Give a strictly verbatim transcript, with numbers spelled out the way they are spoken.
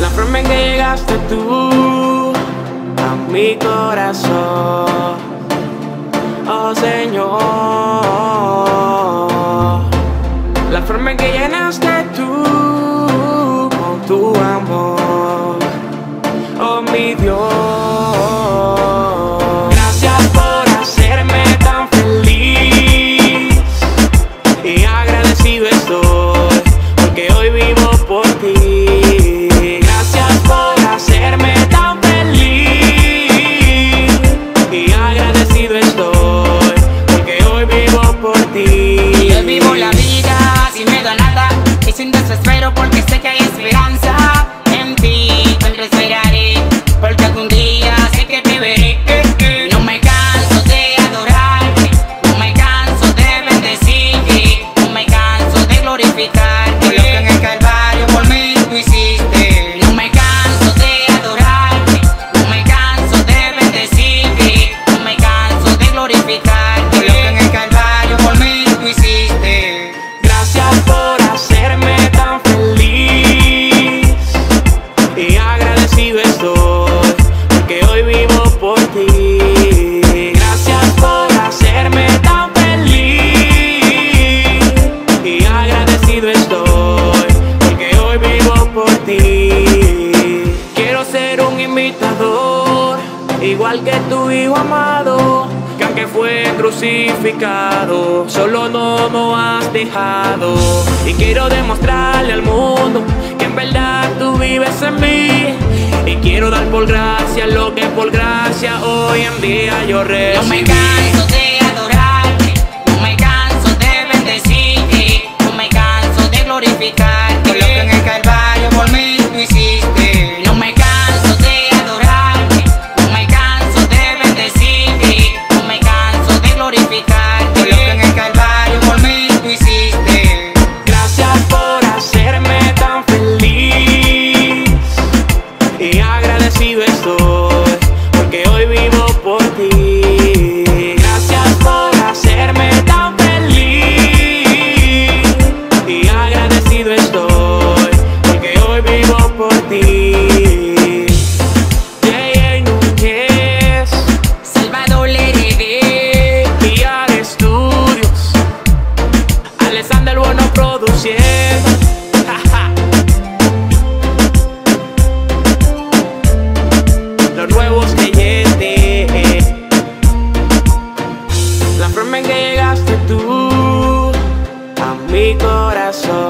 La forma en que llegaste tú a mi corazón, oh Señor. La forma en que llenaste tú con tu amor, oh mi Dios. Gracias por hacerme tan feliz y agradecido estoy porque hoy vivo por ti. Sin desespero porque sé que hay esperanza en ti. Siempre esperaré porque algún día sé que te veré. No me canso de adorarte, no me canso de bendecirte, no me canso de glorificarte por lo que en el Calvario por mí tú hiciste. No me canso de adorarte, no me canso de bendecirte, no me canso de glorificarte por lo que en el Calvario por mí tú hiciste. Gracias por hacerme tan feliz y agradecido estoy porque hoy vivo por ti. Gracias por hacerme tan feliz y agradecido estoy porque hoy vivo por ti. Quiero ser un imitador igual que tu hijo amado, que aunque fue crucificado, solo no nos has dejado. Y quiero demostrarle al mundo que en verdad tú vives en mí. Y quiero dar por gracia lo que por gracia hoy en día yo recibí. No me canso de adorarte, no me canso de bendecirte, no me canso de glorificarte por lo que en el Calvario por mí tú hiciste. No me canso de estoy porque hoy vivo por ti. Gracias por hacerme tan feliz y agradecido estoy porque hoy vivo por ti. J. Núñez, Salvador y al estudios, Alexander Bueno produciendo. Nuevos creyentes. La forma en que llegaste tú a mi corazón.